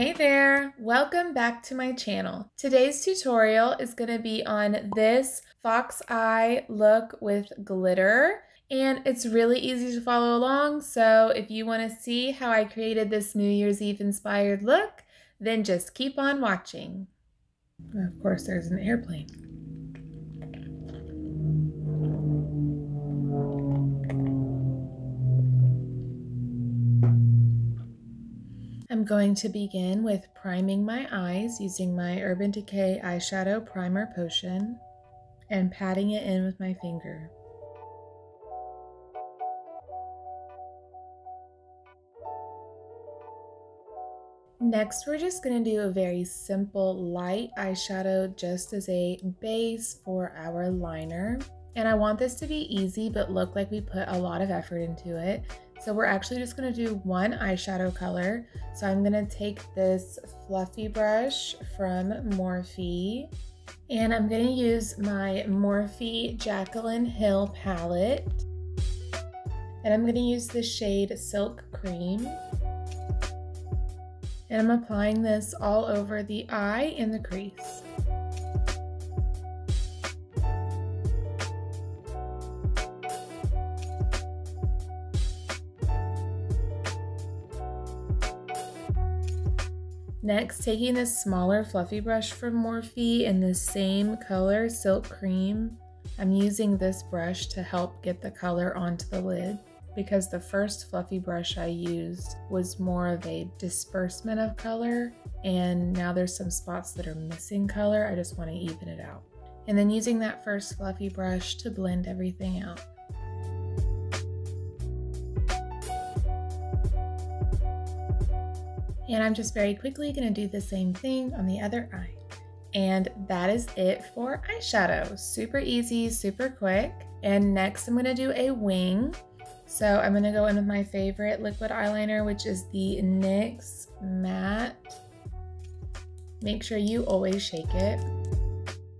Hey there, welcome back to my channel. Today's tutorial is going to be on this Fox Eye look with glitter, and it's really easy to follow along. So if you want to see how I created this New Year's Eve inspired look, then just keep on watching. Of course, there's an airplane. I'm going to begin with priming my eyes using my Urban Decay Eyeshadow Primer Potion and patting it in with my finger. Next, we're just going to do a very simple light eyeshadow just as a base for our liner. And I want this to be easy but look like we put a lot of effort into it. So we're actually just going to do one eyeshadow color. So I'm going to take this fluffy brush from Morphe, and I'm going to use my Morphe Jaclyn Hill palette, and I'm going to use the shade Silk Cream. And I'm applying this all over the eye and the crease. Next, taking this smaller fluffy brush from Morphe in the same color, Silk Cream, I'm using this brush to help get the color onto the lid because the first fluffy brush I used was more of a disbursement of color, and now there's some spots that are missing color. I just want to even it out. And then using that first fluffy brush to blend everything out. And I'm just very quickly going to do the same thing on the other eye. And that is it for eyeshadow. Super easy, super quick. And next I'm going to do a wing. So I'm going to go in with my favorite liquid eyeliner, which is the NYX Matte. Make sure you always shake it.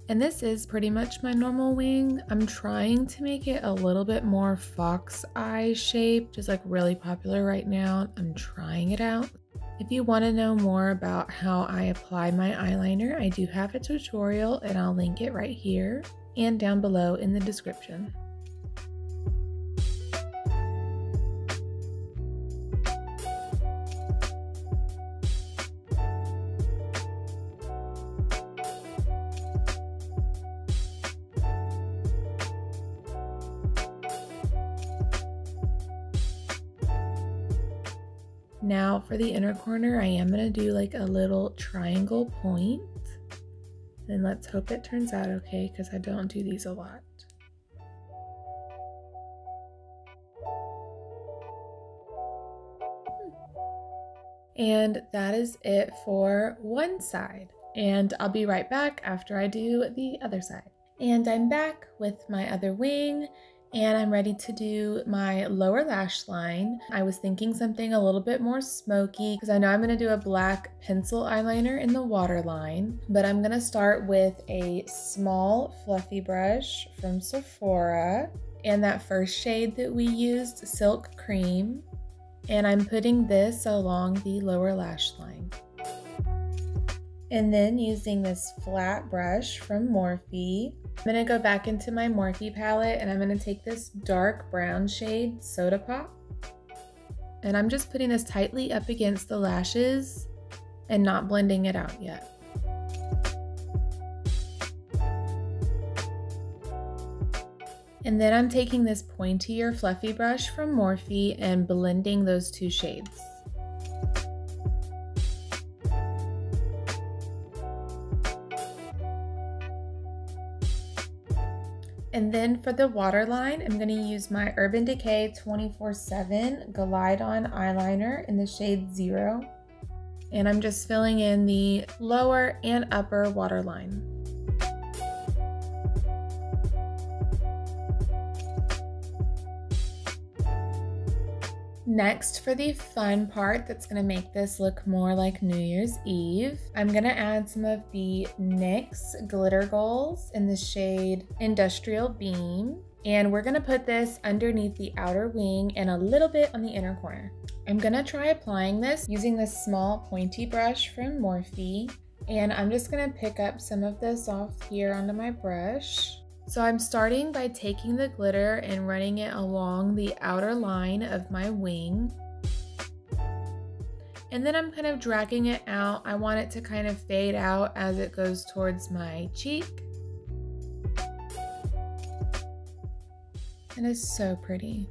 And this is pretty much my normal wing. I'm trying to make it a little bit more fox eye shaped, just like really popular right now. I'm trying it out. If you want to know more about how I apply my eyeliner, I do have a tutorial and I'll link it right here and down below in the description. Now for the inner corner, I am going to do like a little triangle point, and let's hope it turns out okay because I don't do these a lot. And that is it for one side, and I'll be right back after I do the other side. And I'm back with my other wing. And I'm ready to do my lower lash line. I was thinking something a little bit more smoky because I know I'm gonna do a black pencil eyeliner in the waterline, but I'm gonna start with a small fluffy brush from Sephora and that first shade that we used, Silk Cream. And I'm putting this along the lower lash line. And then using this flat brush from Morphe, I'm gonna go back into my Morphe palette and I'm gonna take this dark brown shade, Soda Pop. And I'm just putting this tightly up against the lashes and not blending it out yet. And then I'm taking this pointier fluffy brush from Morphe and blending those two shades. And then for the waterline, I'm going to use my Urban Decay 24/7 Glide-on Eyeliner in the shade Zero. And I'm just filling in the lower and upper waterline. Next, for the fun part that's going to make this look more like New Year's Eve, I'm going to add some of the NYX Glitter Goals in the shade Industrial Beam. And we're gonna put this underneath the outer wing and a little bit on the inner corner. I'm gonna try applying this using this small pointy brush from Morphe. And I'm just gonna pick up some of this off here onto my brush. So I'm starting by taking the glitter and running it along the outer line of my wing. And then I'm kind of dragging it out. I want it to kind of fade out as it goes towards my cheek. It is so pretty.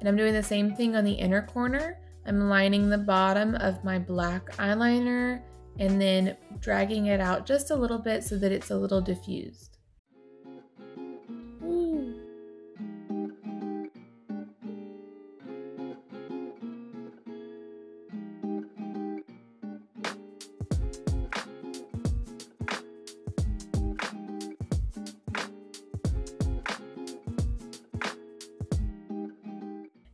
And I'm doing the same thing on the inner corner. I'm lining the bottom of my black eyeliner and then dragging it out just a little bit so that it's a little diffused. Ooh.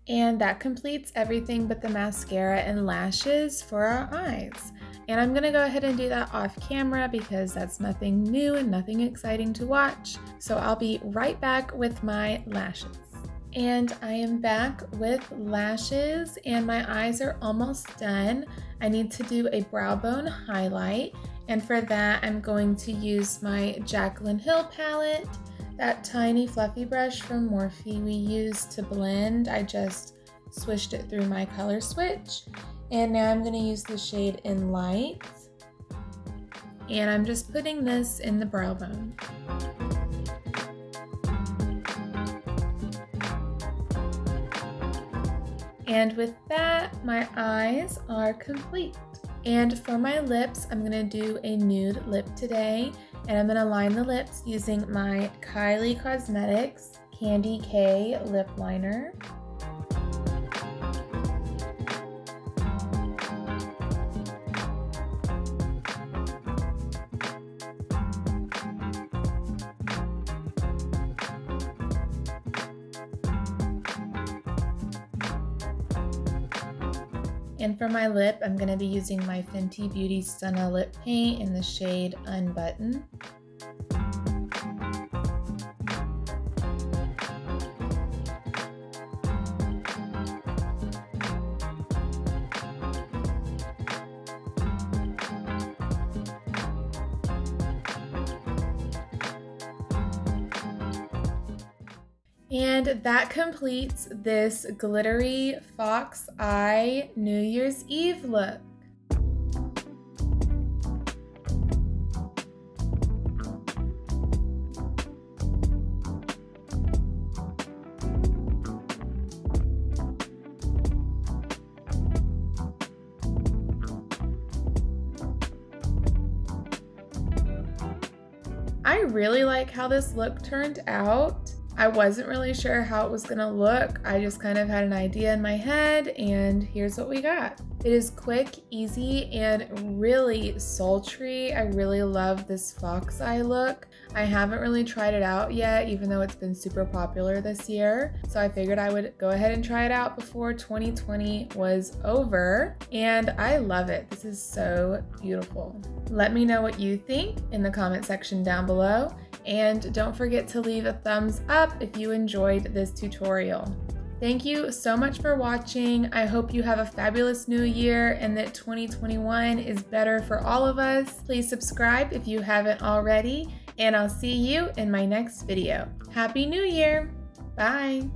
And that completes everything but the mascara and lashes for our eyes. And I'm gonna go ahead and do that off camera because that's nothing new and nothing exciting to watch. So I'll be right back with my lashes. And I am back with lashes and my eyes are almost done. I need to do a brow bone highlight. And for that, I'm going to use my Jaclyn Hill palette. That tiny fluffy brush from Morphe we used to blend, I just swished it through my color switch. And now I'm gonna use the shade in Light. And I'm just putting this in the brow bone. And with that, my eyes are complete. And for my lips, I'm gonna do a nude lip today. And I'm gonna line the lips using my Kylie Cosmetics Candy K Lip Liner. And for my lip, I'm gonna be using my Fenty Beauty Stunna Lip Paint in the shade Unbutton. And that completes this glittery Fox Eye New Year's Eve look. I really like how this look turned out. I wasn't really sure how it was gonna look. I just kind of had an idea in my head and here's what we got. It is quick, easy, and really sultry. I really love this fox eye look. I haven't really tried it out yet, even though it's been super popular this year. So I figured I would go ahead and try it out before 2020 was over. And I love it. This is so beautiful. Let me know what you think in the comment section down below. And don't forget to leave a thumbs up if you enjoyed this tutorial. Thank you so much for watching. I hope you have a fabulous new year and that 2021 is better for all of us. Please subscribe if you haven't already, and I'll see you in my next video. Happy New Year! Bye!